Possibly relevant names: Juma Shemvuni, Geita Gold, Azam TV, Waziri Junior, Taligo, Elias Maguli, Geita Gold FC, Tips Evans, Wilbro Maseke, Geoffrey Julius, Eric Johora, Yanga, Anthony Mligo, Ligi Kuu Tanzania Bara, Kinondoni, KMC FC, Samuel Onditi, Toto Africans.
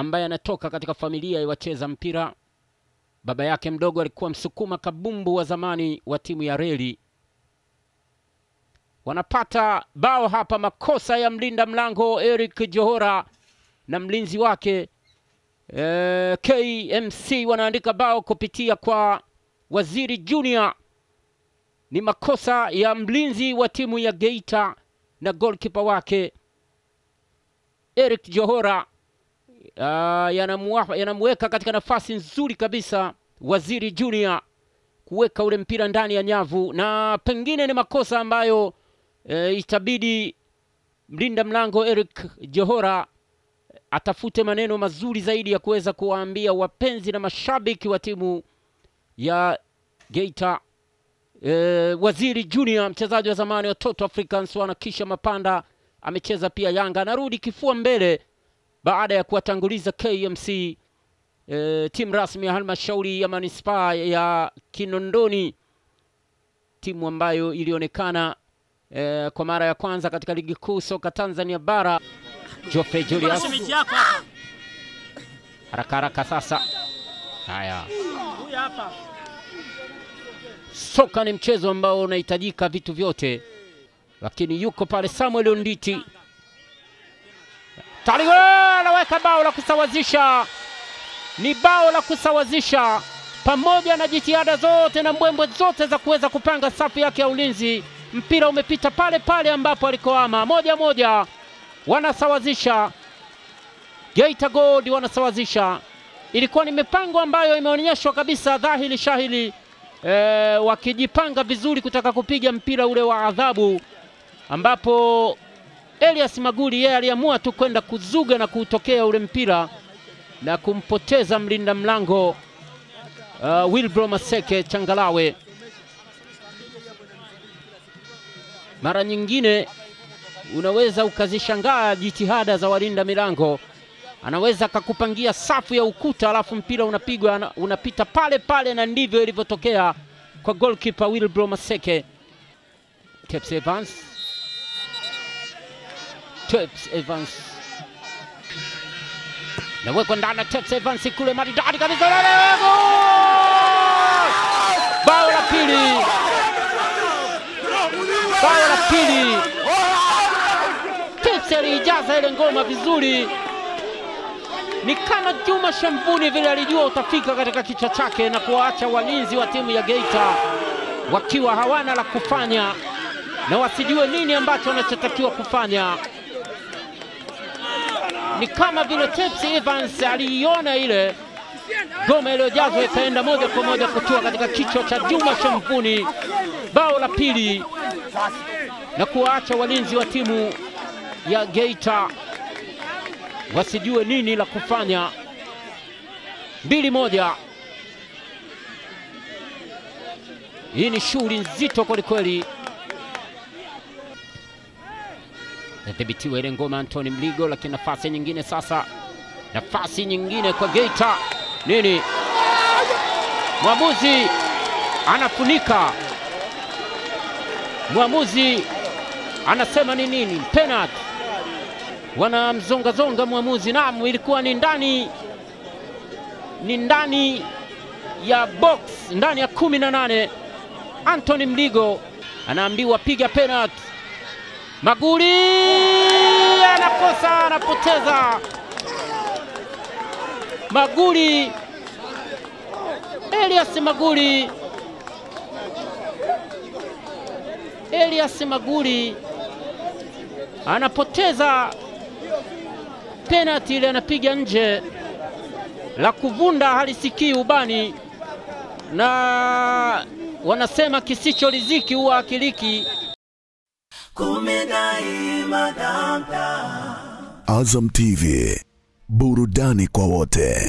ambaye anatoka katika familia ya wacheza mpira. Baba yake mdogo alikuwa Msukuma kabumbu wa zamani wa timu ya Reli. Wanapata bao hapa, makosa ya mlinda mlango Eric Johora na mlinzi wake KMC wanaandika bao kupitia kwa Waziri Junior. Ni makosa ya mlinzi wa timu ya Geita na goalkeeper wake Eric Johora yanamweka katika nafasi nzuri kabisa Waziri Junior kuweka ule mpira ndani ya nyavu, na pengine ni makosa ambayo itabidi mlinda mlango Eric Johora atafute maneno mazuri zaidi ya kuweza kuwaambia wapenzi na mashabiki wa timu ya Geita. Waziri Junior, mchezaji wa zamani wa Toto Africans, wanakisha mapanda, amecheza pia Yanga, narudi kifua mbele baada ya kuwatanguliza KMC, timu rasmi ya halmashauri ya manispaa ya Kinondoni, timu ambayo ilionekana kwa mara ya kwanza katika ligi kuu soka Tanzania bara. Geoffrey Julius haraka haraka sasa. Haya, huyu hapa. Soka ni mchezo ambao unahitajika vitu vyote, lakini yuko pale Samuel Onditi. Taligo anaweka bao la kusawazisha. Ni bao la kusawazisha pamoja na jitihada zote na mbwembwe zote za kuweza kupanga safu yake ya ulinzi. Mpira umepita pale pale ambapo alikoama. Moja moja wanasawazisha. Geita Gold wanasawazisha. Ilikuwa ni mipango ambayo imeonyeshwa kabisa dhahiri shahili, wakijipanga vizuri kutaka kupiga mpira ule wa adhabu, ambapo Elias Maguli yeye aliamua tu kwenda kuzuga na kutokea ule mpira na kumpoteza mlinda mlango Wilbro Maseke Changalawe. Mara nyingine unaweza ukazishangaa jitihada za walinda milango. Anaweza akakupangia safu ya ukuta alafu mpira unapigwa unapita pale pale, na ndivyo ilivyotokea kwa goalkeeper Wilbro Maseke. Tips Evans na weko ndana. Tips Evans kule maridadi kabisa. Bao la pili, bao la pili. Tips alijaza ile ngoma vizuri, ni kama Juma Shemvuni vile alijua utafika katika kichwa chake na kuwaacha walinzi wa timu ya Geita wakiwa hawana la kufanya na wasijue nini ambacho wanachotakiwa kufanya. Ni kama vile Tips Evans aliiona ile gome iliyojazwa ikaenda moja kwa moja kutua katika kichwa cha Juma Shemvuni, bao la pili, na kuwaacha walinzi wa timu ya Geita wasijue nini la kufanya. 2-1. Hii ni shughuli nzito kweli kweli. Nadhibitiwa ile ngoma Anthony Mligo, lakini nafasi nyingine sasa. Nafasi nyingine kwa Geita. Nini? Mwamuzi anafunika. Mwamuzi anasema ni nini? Penalty. Wanamzonga zonga mwamuzi. Naam, ilikuwa ni ndani ya box, ndani ya 18. Anthony Mligo anaambiwa piga penalty. Maguli anakosa, anapoteza. Maguli, Elias Maguli anapoteza penalty ile, anapiga nje, la kuvunda halisikii ubani, na wanasema kisicho riziki huwa akiliki. Azam TV, burudani kwa wote.